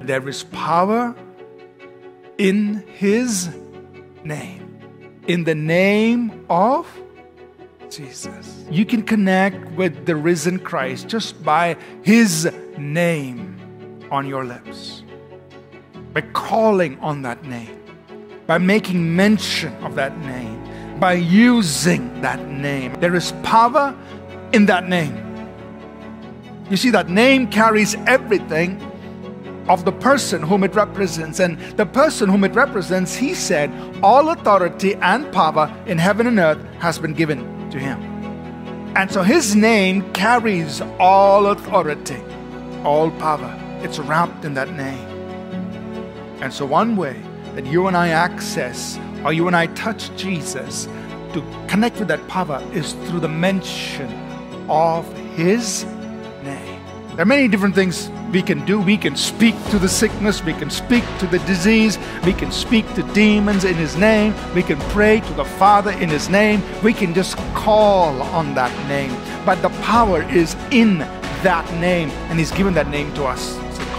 There is power in His name, in the name of Jesus. You can connect with the risen Christ just by His name on your lips, by calling on that name, by making mention of that name, by using that name. There is power in that name. You see, that name carries everything of the person whom it represents. And the person whom it represents, He said, all authority and power in heaven and earth has been given to Him. And so His name carries all authority, all power. It's wrapped in that name. And so one way that you and I access, or you and I touch Jesus to connect with that power, is through the mention of His name. There are many different things we can do. We can speak to the sickness. We can speak to the disease. We can speak to demons in His name. We can pray to the Father in His name. We can just call on that name. But the power is in that name, and He's given that name to us.